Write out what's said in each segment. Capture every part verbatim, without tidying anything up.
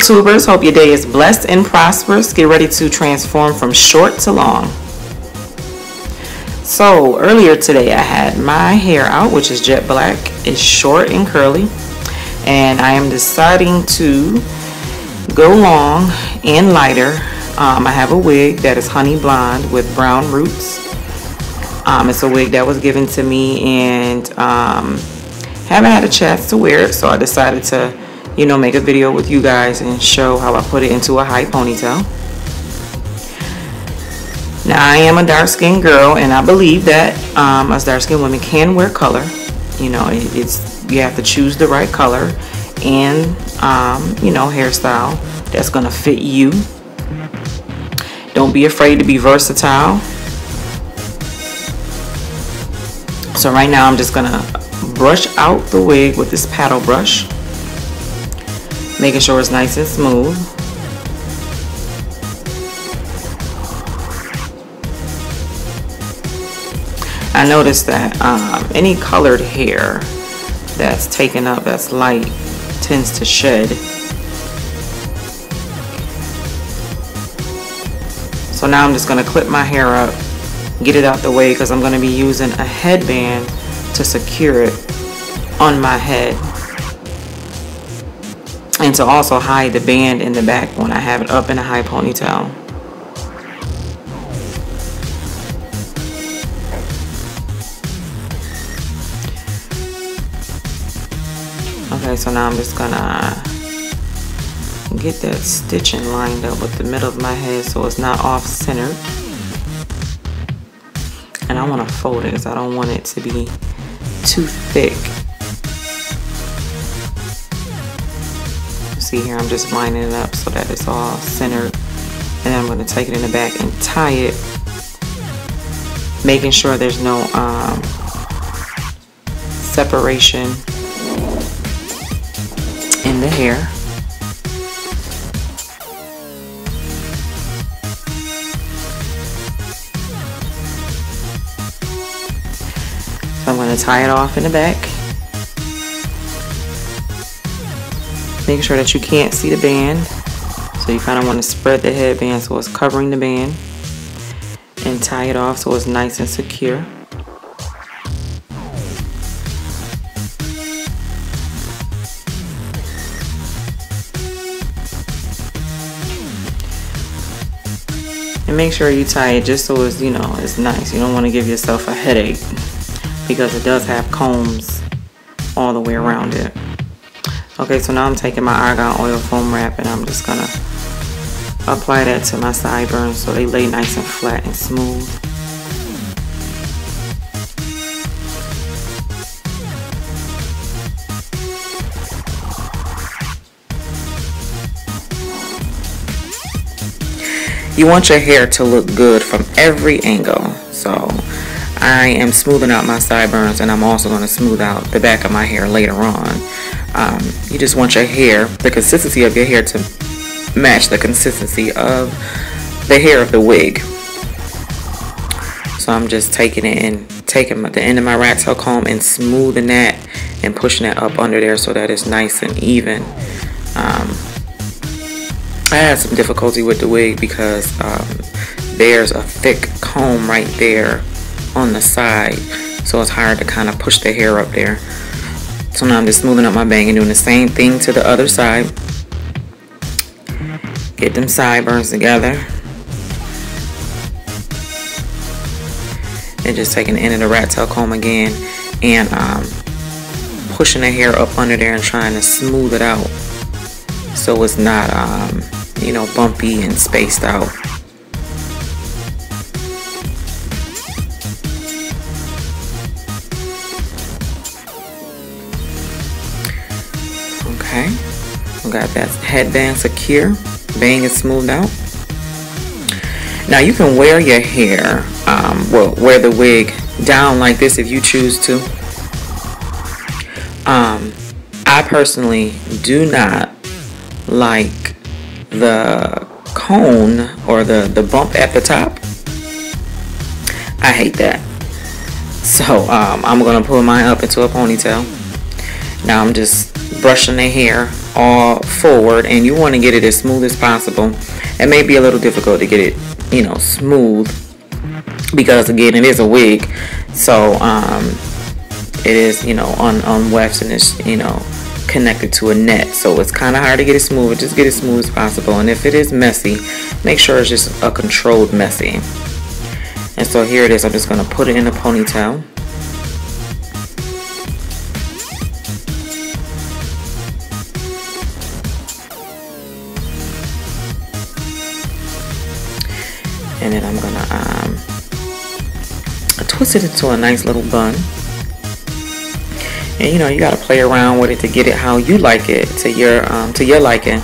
YouTubers, hope your day is blessed and prosperous. Get ready to transform from short to long. So earlier today I had my hair out, which is jet black. It's short and curly, and I am deciding to go long and lighter. um, I have a wig that is honey blonde with brown roots. Um, it's a wig that was given to me, and um, haven't had a chance to wear it, so I decided to, you know, make a video with you guys and show how I put it into a high ponytail. Now, I am a dark-skinned girl, and I believe that um, us dark-skinned women can wear color. You know, it, it's you have to choose the right color and um, you know, hairstyle that's gonna fit you. Don't be afraid to be versatile. So right now I'm just gonna brush out the wig with this paddle brush, making sure it's nice and smooth. I noticed that um, any colored hair that's taken up, that's light, tends to shed. So now I'm just gonna clip my hair up, get it out the way, because I'm gonna be using a headband to secure it on my head and to also hide the band in the back when I have it up in a high ponytail. Okay, so now I'm just gonna get that stitching lined up with the middle of my head so it's not off-centered. And I want to fold it because I don't want it to be too thick. See here, I'm just lining it up so that it's all centered, and then I'm going to take it in the back and tie it, making sure there's no um, separation in the hair. I'm going to tie it off in the back. Make sure that you can't see the band. So you kind of want to spread the headband so it's covering the band, and tie it off so it's nice and secure. And make sure you tie it just so it's, you know, it's nice. You don't want to give yourself a headache, because it does have combs all the way around it. Okay, so now I'm taking my Argon oil foam wrap, and I'm just gonna apply that to my sideburns so they lay nice and flat and smooth. You want your hair to look good from every angle, so I am smoothing out my sideburns, and I'm also going to smooth out the back of my hair later on. Um, you just want your hair, the consistency of your hair, to match the consistency of the hair of the wig. So I'm just taking it and taking the end of my rat tail comb and smoothing that and pushing that up under there so that it's nice and even. Um, I had some difficulty with the wig because um, there's a thick comb right there on the side, so it's hard to kind of push the hair up there. So now I'm just smoothing up my bang and doing the same thing to the other side. Get them sideburns together, and just taking the end of the rat tail comb again and um, pushing the hair up under there and trying to smooth it out so it's not um, you know, bumpy and spaced out. Okay, we got that headband secure, bang is smoothed out. Now you can wear your hair, um, well, wear the wig down like this if you choose to. Um, I personally do not like the cone or the, the bump at the top. I hate that. So um, I'm going to pull mine up into a ponytail. Now I'm just brushing the hair all forward, and you want to get it as smooth as possible. It may be a little difficult to get it, you know, smooth, because again, it is a wig, so um, it is, you know, on on wefts, and it's, you know, connected to a net, so it's kind of hard to get it smooth. Just get it smooth as possible, and if it is messy, make sure it's just a controlled messy. And so here it is. I'm just going to put it in a ponytail. And then I'm going to um, twist it into a nice little bun. And you know, you got to play around with it to get it how you like it, to your um, to your liking.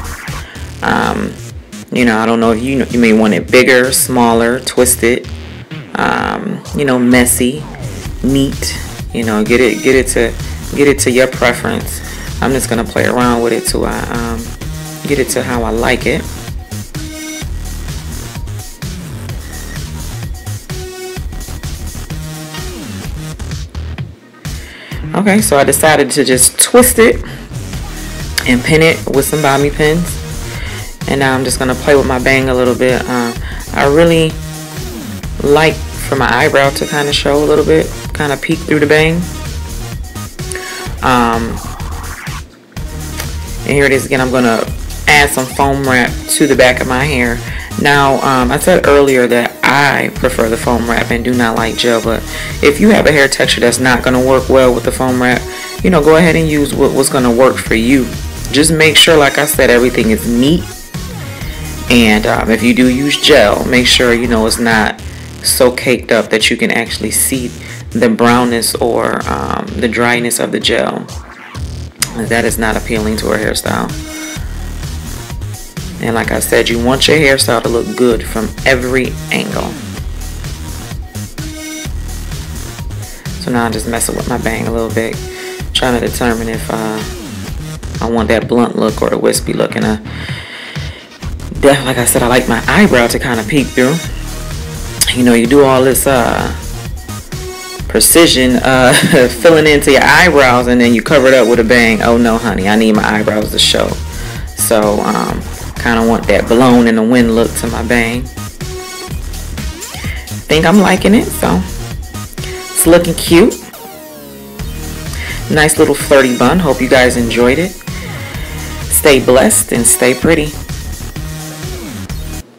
Um, you know, I don't know if you know, you may want it bigger, smaller, twisted, um, you know, messy, neat. You know, get it get it to get it to your preference. I'm just gonna play around with it to I um, get it to how I like it. Okay, so I decided to just twist it and pin it with some bobby pins, and now I'm just gonna play with my bang a little bit. Um, I really like for my eyebrow to kind of show a little bit, kind of peek through the bang. Um, and here it is again. I'm gonna add some foam wrap to the back of my hair. Now, um, I said earlier that I prefer the foam wrap and do not like gel, but if you have a hair texture that's not going to work well with the foam wrap, you know, go ahead and use what, what's going to work for you. Just make sure, like I said, everything is neat, and um, if you do use gel, make sure, you know, it's not so caked up that you can actually see the brownness or um, the dryness of the gel. That is not appealing to a hairstyle. And like I said, you want your hairstyle to look good from every angle. So now I'm just messing with my bang a little bit, trying to determine if uh, I want that blunt look or the wispy look. And I, like I said, I like my eyebrow to kind of peek through. You know, you do all this uh, precision uh, filling into your eyebrows, and then you cover it up with a bang. Oh no, honey, I need my eyebrows to show. So, um... kind of want that blown in the wind look to my bang. I think I'm liking it, so it's looking cute. Nice little flirty bun. Hope you guys enjoyed it. Stay blessed and stay pretty.